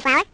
flour.